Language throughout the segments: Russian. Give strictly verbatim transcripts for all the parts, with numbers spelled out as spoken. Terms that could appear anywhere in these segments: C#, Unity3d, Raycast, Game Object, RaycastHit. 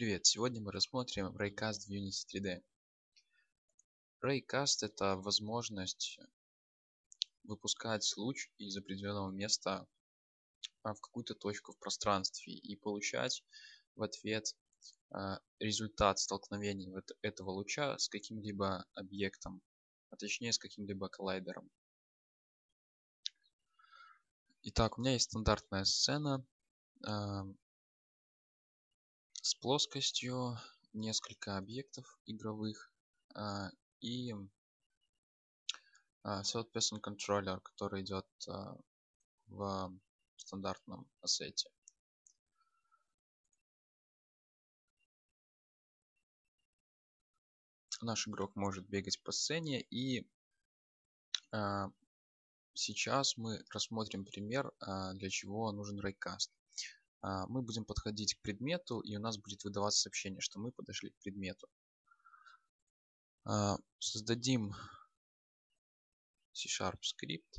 Привет! Сегодня мы рассмотрим Raycast в Unity три D. Raycast — это возможность выпускать луч из определенного места в какую-то точку в пространстве и получать в ответ результат столкновения вот этого луча с каким-либо объектом, а точнее с каким-либо коллайдером. Итак, у меня есть стандартная сцена с плоскостью, несколько объектов игровых а, и а, third person controller, который идет а, в стандартном ассете. Наш игрок может бегать по сцене, и а, сейчас мы рассмотрим пример, а, для чего нужен Raycast. Мы будем подходить к предмету, и у нас будет выдаваться сообщение, что мы подошли к предмету. Создадим C# скрипт.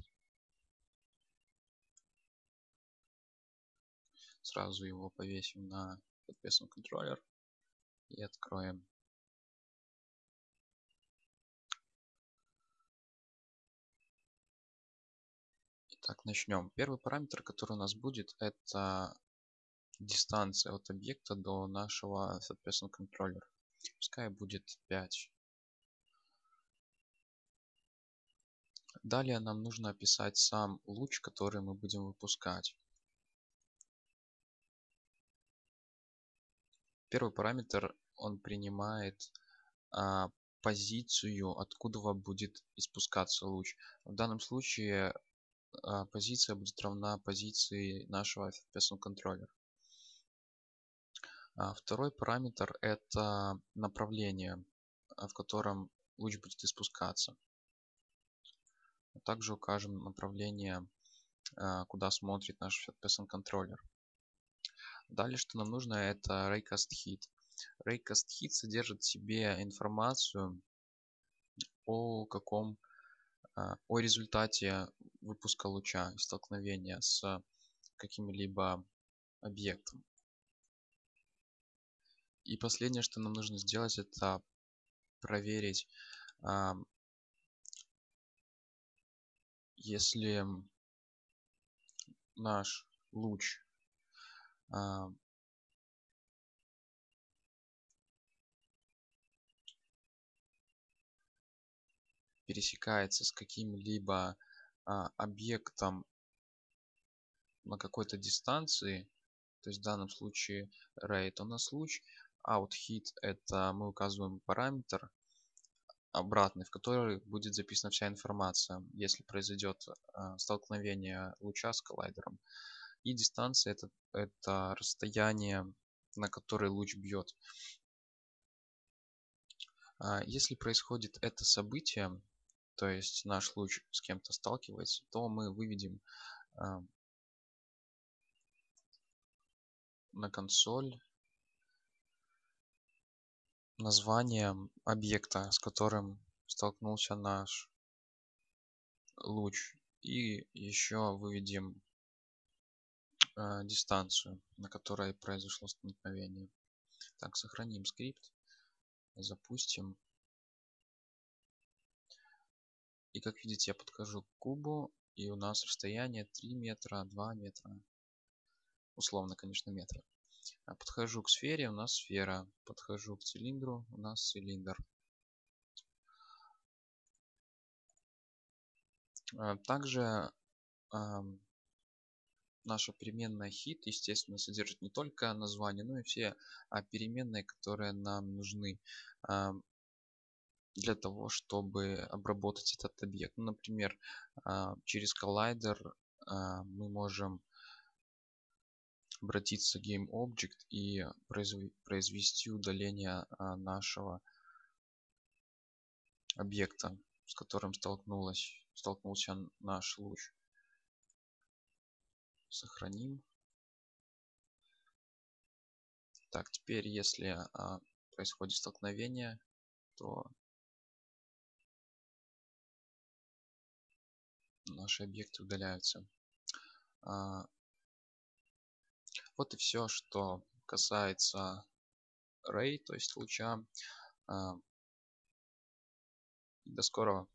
Сразу его повесим на подписан контроллер и откроем. Итак, начнем. Первый параметр, который у нас будет, это дистанция от объекта до нашего соответственно контроллера. Пускай будет пять. Далее нам нужно описать сам луч, который мы будем выпускать. Первый параметр, он принимает а, позицию, откуда будет испускаться луч. В данном случае а, позиция будет равна позиции нашего соответственно контроллера. Второй параметр — это направление, в котором луч будет испускаться. Также укажем направление, куда смотрит наш person controller. Далее, что нам нужно, это RaycastHit. RaycastHit содержит в себе информацию о каком, о результате выпуска луча, столкновения с каким-либо объектом. И последнее, что нам нужно сделать, это проверить, э, если наш луч э, пересекается с каким-либо э, объектом на какой-то дистанции, то есть в данном случае Ray — у нас луч, OutHit — это мы указываем параметр обратный, в который будет записана вся информация, если произойдет э, столкновение луча с коллайдером. И дистанция — это, это расстояние, на которое луч бьет. А если происходит это событие, то есть наш луч с кем-то сталкивается, то мы выведем э, на консоль название объекта, с которым столкнулся наш луч, и еще выведем э, дистанцию, на которой произошло столкновение. Так, сохраним скрипт, запустим. И как видите, я подхожу к кубу, и у нас расстояние три метра, два метра, условно, конечно, метра. Подхожу к сфере — у нас сфера. Подхожу к цилиндру — у нас цилиндр. Также э, наша переменная hit, естественно, содержит не только название, но и все переменные, которые нам нужны э, для того, чтобы обработать этот объект. Ну, например, э, через коллайдер э, мы можем обратиться к Game Object и произвести удаление нашего объекта, с которым столкнулась, столкнулся наш луч. Сохраним. Так, теперь если происходит столкновение, то наши объекты удаляются. Вот и все, что касается Ray, то есть луча. До скорого.